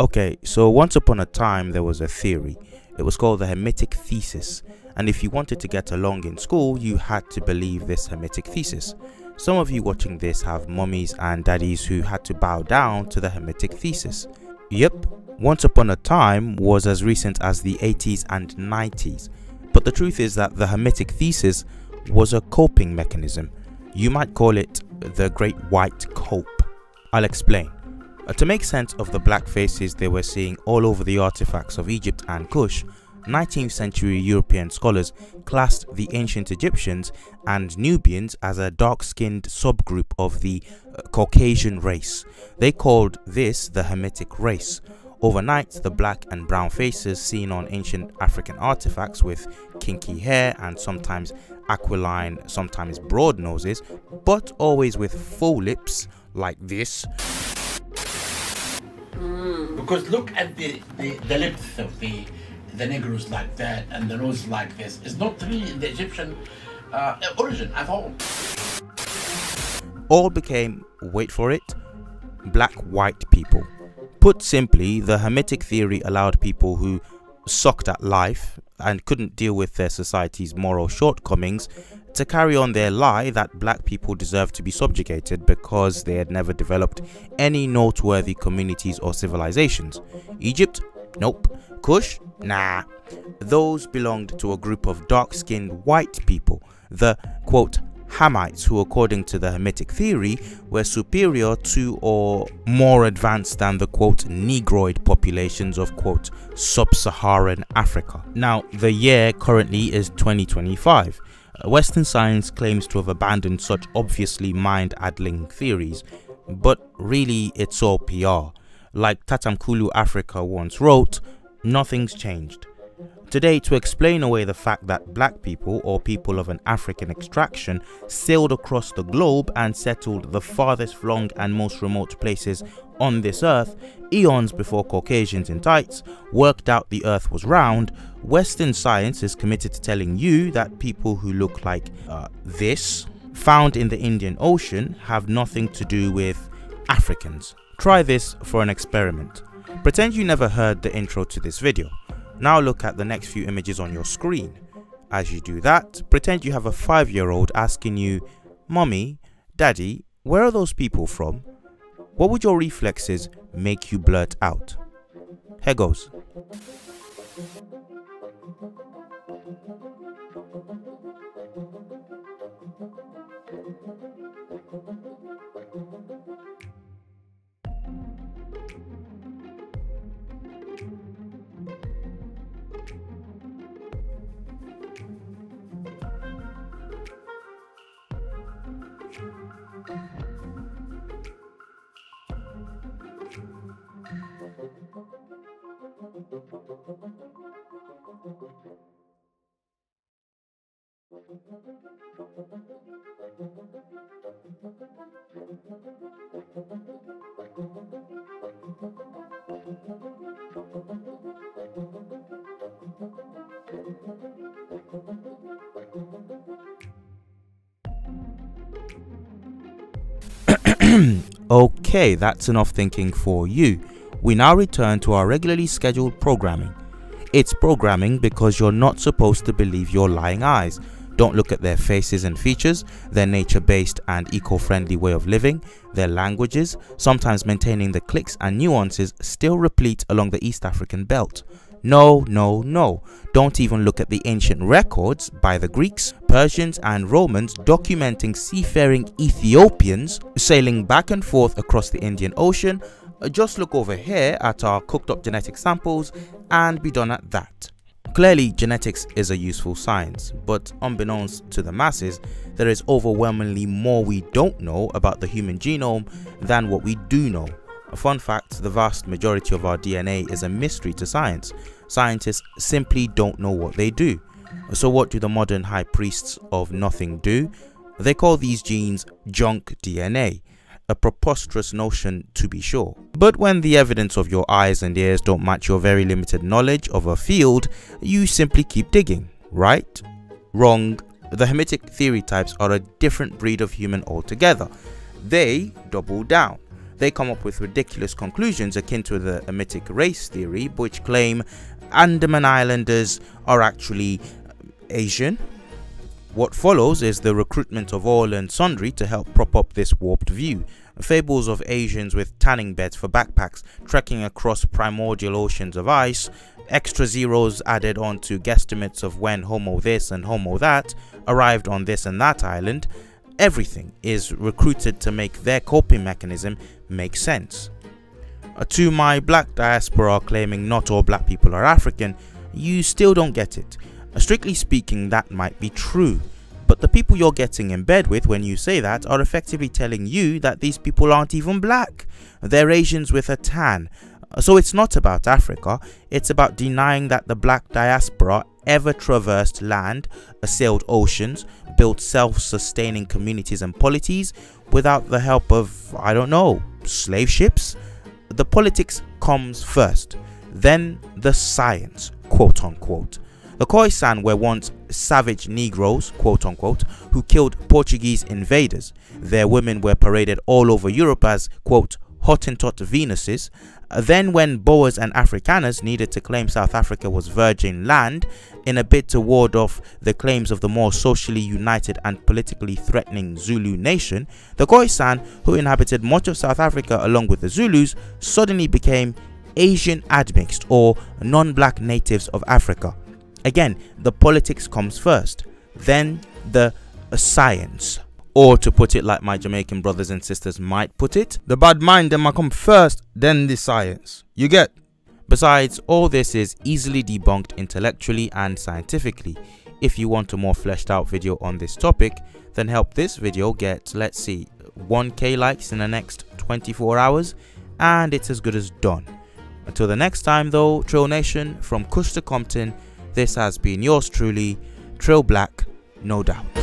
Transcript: Okay, so once upon a time there was a theory. It was called the Hermetic thesis, and if you wanted to get along in school, you had to believe this Hermetic thesis. Some of you watching this have mummies and daddies who had to bow down to the Hermetic thesis. Yep, once upon a time was as recent as the 80s and 90s, but the truth is that the Hamitic thesis was a coping mechanism. You might call it the Great White Cope. I'll explain. To make sense of the black faces they were seeing all over the artifacts of Egypt and Kush, 19th century European scholars classed the ancient Egyptians and Nubians as a dark-skinned subgroup of the Caucasian race. They called this the Hamitic race. Overnight, the black and brown faces seen on ancient African artifacts with kinky hair and sometimes aquiline, sometimes broad noses, but always with full lips like this. Because look at the lips of the Negroes like that and the nose like this. It's not really the Egyptian origin at all. All became, wait for it, black white people. Put simply, the Hamitic theory allowed people who sucked at life and couldn't deal with their society's moral shortcomings to carry on their lie that black people deserved to be subjugated because they had never developed any noteworthy communities or civilizations. Egypt? Nope. Kush? Nah. Those belonged to a group of dark-skinned white people, the quote Hamites, who according to the Hamitic theory were superior to or more advanced than the quote Negroid populations of quote Sub-Saharan Africa. Now the year currently is 2025. Western science claims to have abandoned such obviously mind-addling theories, but really it's all PR. Like Tatamkulu Africa once wrote, nothing's changed. Today, to explain away the fact that black people or people of an African extraction sailed across the globe and settled the farthest flung and most remote places on this earth, eons before Caucasians in tights worked out the earth was round, Western science is committed to telling you that people who look like this, found in the Indian Ocean, have nothing to do with Africans. Try this for an experiment. Pretend you never heard the intro to this video. Now look at the next few images on your screen. As you do that, pretend you have a 5-year-old asking you, "Mommy, Daddy, where are those people from?" What would your reflexes make you blurt out? Here goes. Okay, that's enough thinking for you. We now return to our regularly scheduled programming. It's programming because you're not supposed to believe your lying eyes. Don't look at their faces and features, their nature-based and eco-friendly way of living, their languages, sometimes maintaining the cliques and nuances still replete along the East African belt. No, no, no. Don't even look at the ancient records by the Greeks, Persians and Romans documenting seafaring Ethiopians sailing back and forth across the Indian Ocean. Just look over here at our cooked up genetic samples and be done at that. Clearly, genetics is a useful science, but unbeknownst to the masses, there is overwhelmingly more we don't know about the human genome than what we do know. A fun fact, the vast majority of our DNA is a mystery to science. Scientists simply don't know what they do. So what do the modern high priests of nothing do? They call these genes junk DNA. A preposterous notion, to be sure. But when the evidence of your eyes and ears don't match your very limited knowledge of a field, you simply keep digging, right? Wrong. The Hamitic theory types are a different breed of human altogether. They double down. they come up with ridiculous conclusions akin to the Hamitic race theory, which claim Andaman Islanders are actually Asian. What follows is the recruitment of all and sundry to help prop up this warped view. Fables of Asians with tanning beds for backpacks, trekking across primordial oceans of ice, extra zeros added on to guesstimates of when Homo this and Homo that arrived on this and that island. Everything is recruited to make their coping mechanism make sense. To my black diaspora claiming not all black people are African, you still don't get it. Strictly speaking, that might be true, but the people you're getting in bed with when you say that are effectively telling you that these people aren't even black. They're Asians with a tan. So it's not about Africa, it's about denying that the black diaspora ever traversed land, assailed oceans, built self-sustaining communities and polities without the help of, I don't know, slave ships? The politics comes first, then the science, quote unquote. The Khoisan were once savage Negroes, quote unquote, who killed Portuguese invaders. Their women were paraded all over Europe as, quote, Hottentot Venuses. Then when Boers and Afrikaners needed to claim South Africa was virgin land, in a bid to ward off the claims of the more socially united and politically threatening Zulu nation, the Khoisan, who inhabited much of South Africa along with the Zulus, suddenly became Asian admixed or non-black natives of Africa. Again, the politics comes first, then the science. Or to put it like my Jamaican brothers and sisters might put it, the bad mind them come first, then the science. You get? Besides, all this is easily debunked intellectually and scientifically. If you want a more fleshed out video on this topic, then help this video get, let's see, 1K likes in the next 24 hours, and it's as good as done. Until the next time though, Trill Nation, from Kush to Compton, this has been yours truly, Trill Black, no doubt.